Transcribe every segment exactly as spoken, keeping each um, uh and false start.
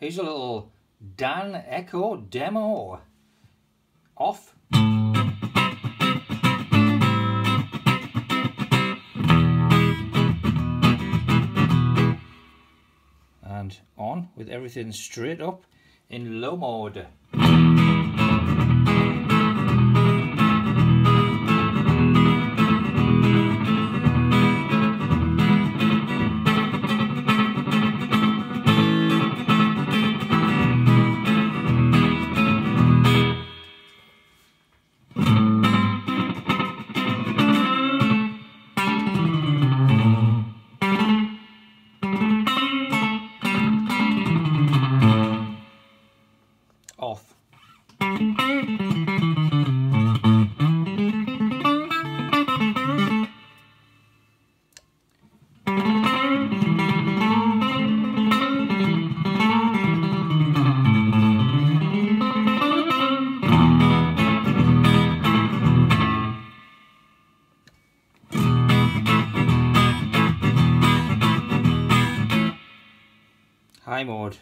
Here's a little Dan-Echo demo. Off. And on, with everything straight up in low mode. Off. High mode.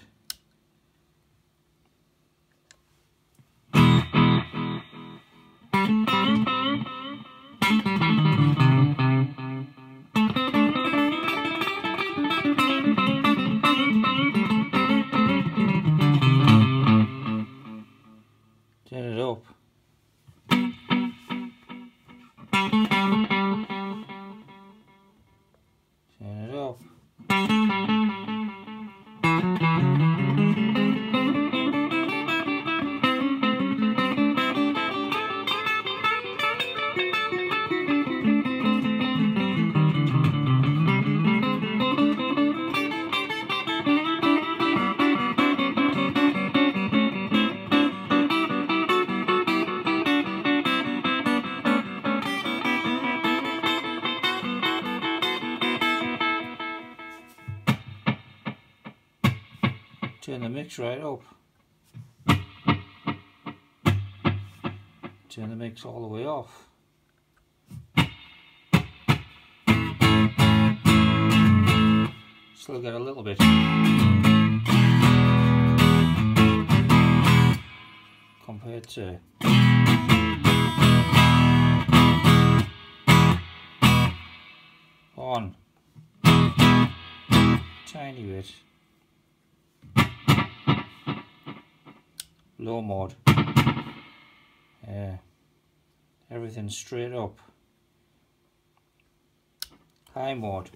Turn it up. Turn it up. Turn the mix right up. Turn the mix all the way off. Still got a little bit. Compared to... on. Tiny bit. Low mode. Yeah. Everything straight up. High mode.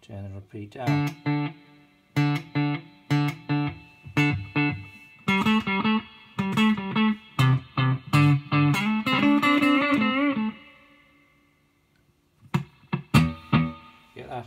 Turn the repeat down. Get that.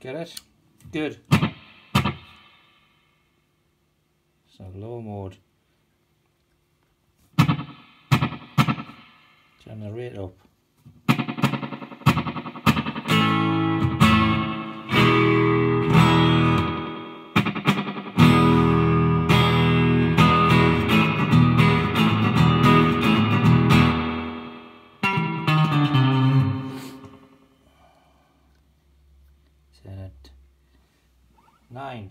Get it? Good. So low mode. Turn the rate up. At nine.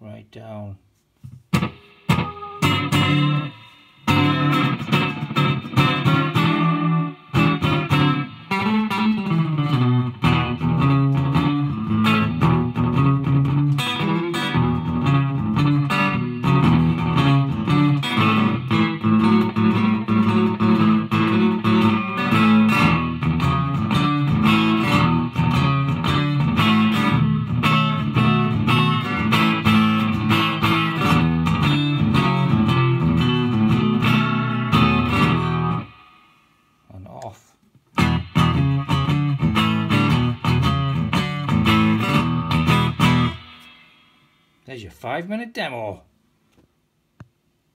Right down. Off. There's your five minute demo.